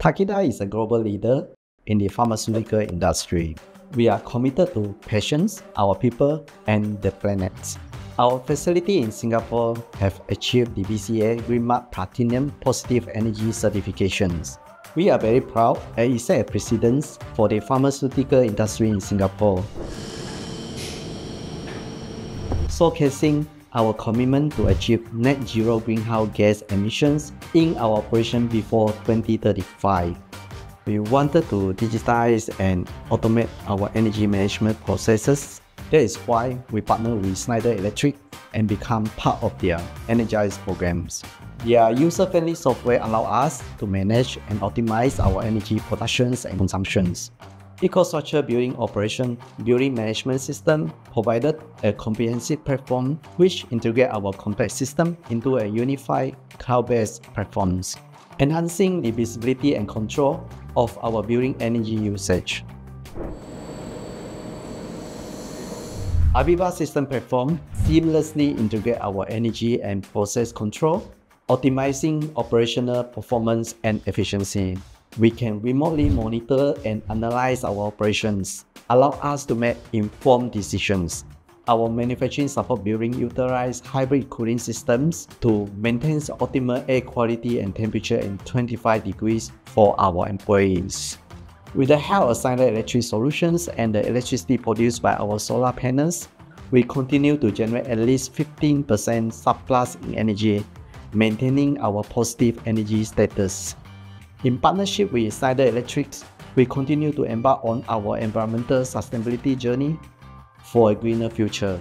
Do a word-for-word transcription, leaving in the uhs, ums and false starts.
Takeda is a global leader in the pharmaceutical industry. We are committed to patients, our people, and the planet. Our facility in Singapore have achieved the B C A Greenmark Platinum Positive Energy certifications. We are very proud and it set a precedence for the pharmaceutical industry in Singapore, showcasing our commitment to achieve net zero greenhouse gas emissions in our operation before twenty thirty-five. We wanted to digitize and automate our energy management processes. That is why we partner with Schneider Electric and become part of their Energize programs. Their user-friendly software allows us to manage and optimize our energy productions and consumptions. EcoStruxure Building Operation Building Management System provided a comprehensive platform which integrates our complex system into a unified cloud-based platform, enhancing the visibility and control of our building energy usage. AVEVA System Platform seamlessly integrates our energy and process control, optimizing operational performance and efficiency. We can remotely monitor and analyze our operations, allow us to make informed decisions. Our manufacturing support building utilizes hybrid cooling systems to maintain optimal air quality and temperature in twenty-five degrees for our employees. With the help of Schneider Electric solutions and the electricity produced by our solar panels, we continue to generate at least fifteen percent surplus in energy, maintaining our positive energy status. In partnership with Schneider Electric, we continue to embark on our environmental sustainability journey for a greener future.